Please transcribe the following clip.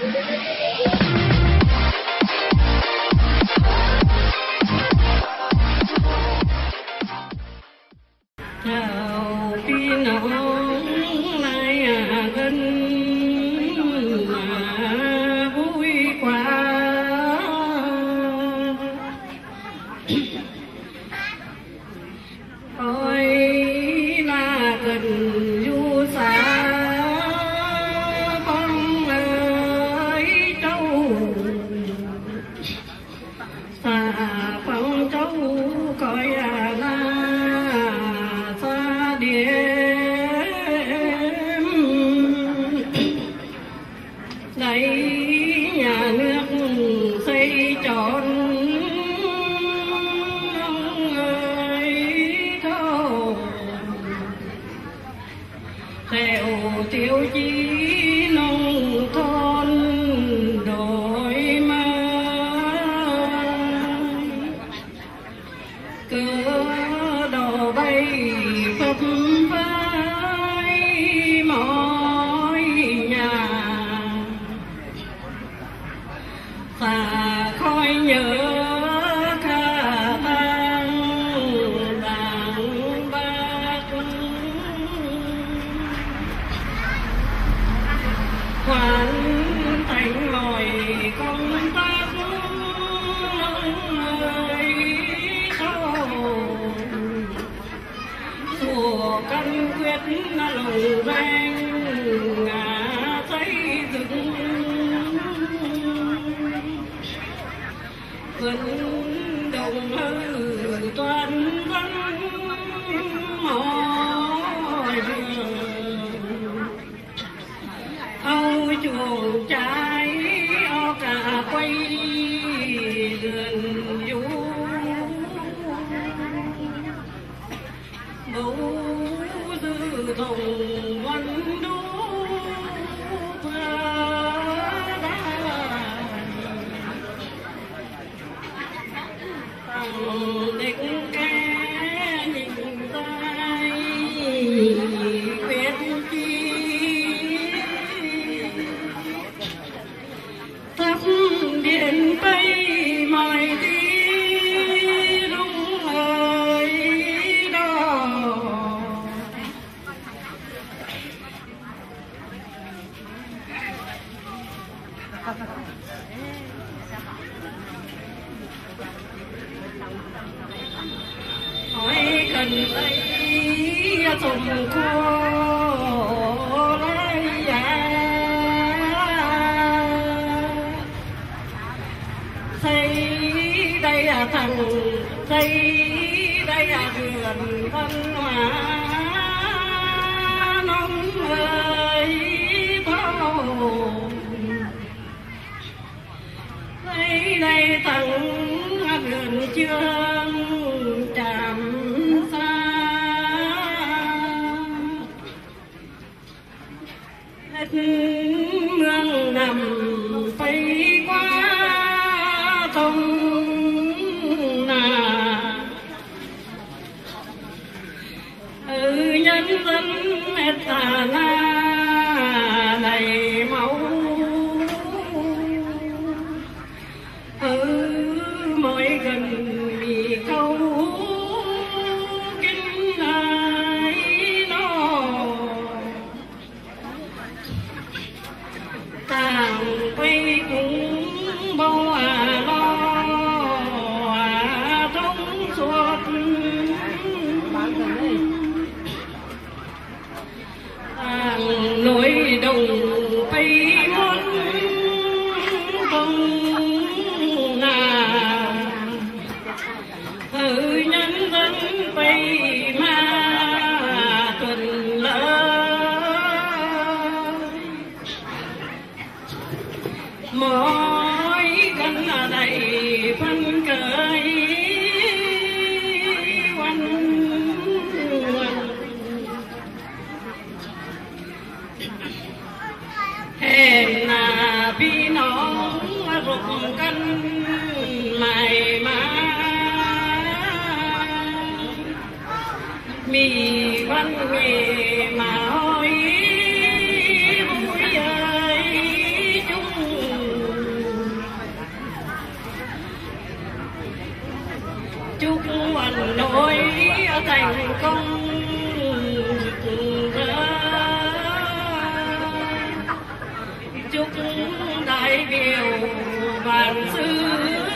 Hãy subscribe cho kênh Ghiền Mì Gõ nỗi thành công chúc đại biểu vạn sự.